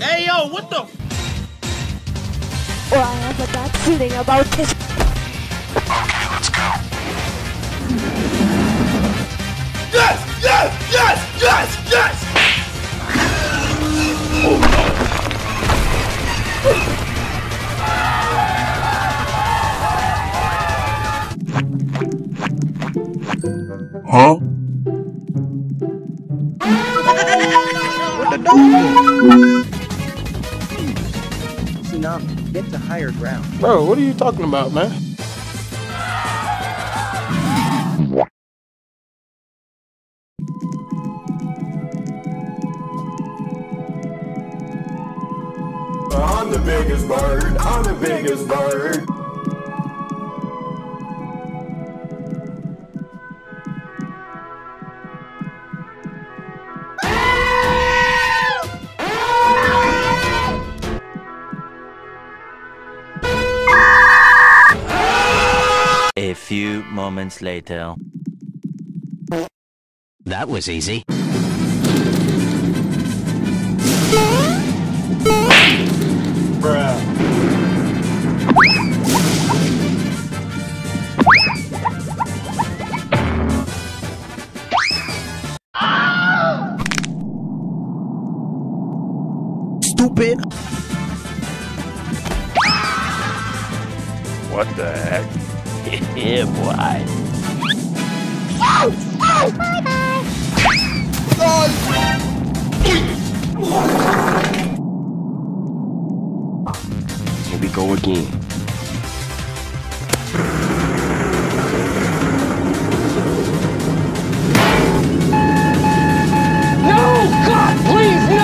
Hey yo, what the? Well, I have a bad feeling about this. Okay, let's go. Yes, yes, yes, yes, yes. Oh no! Huh? What the Tsunami, get to higher ground. Bro, what are you talking about, man? I'm the biggest bird, I'm the biggest bird. A few moments later. That was easy. Stupid. What the heck? Yeah, boy. Oh, oh, bye bye. Oh. Here we go again. No, God, please, no.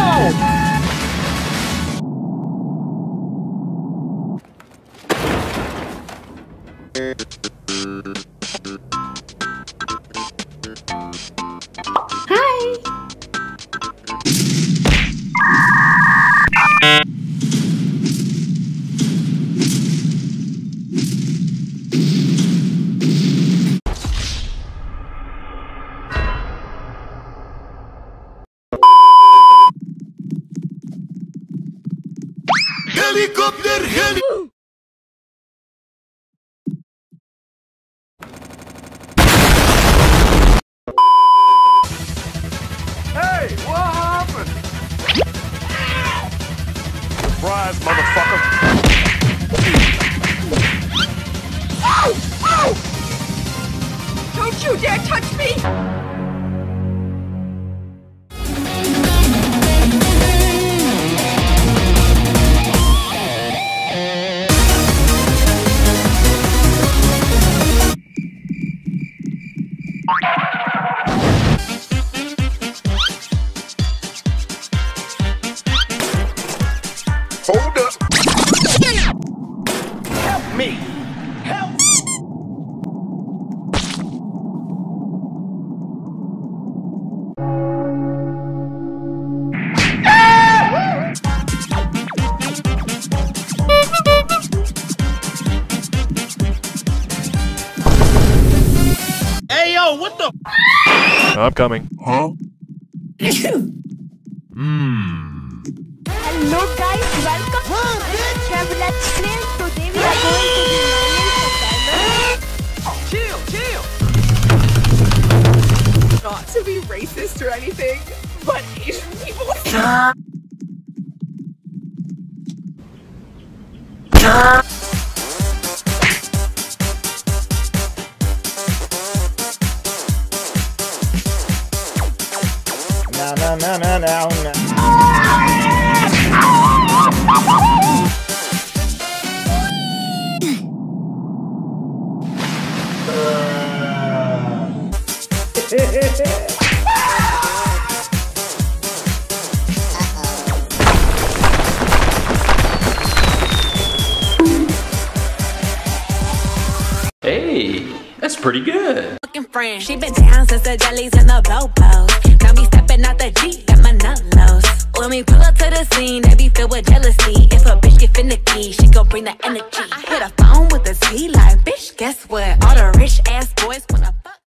Helicopter, helicopter. Hey, what happened? Surprise, motherfucker. Ow! Ow! Don't you dare touch me! Hold up! Help me! Help! Hey yo, what the? I'm coming. Huh? Hello guys, welcome to Kevin Let's Play. Today we are going to be learning survival. Chill, chill! Not to be racist or anything, but Asian people. Na na na na na. Hey, that's pretty good. Friend. She been down since the jellies and the bobos. Got me stepping out the Jeep, got my nut lows. When we pull up to the scene, they be filled with jealousy. If a bitch get finicky, she gon' bring the energy. I hit a phone with a T like, bitch, guess what? All the rich ass boys wanna fuck.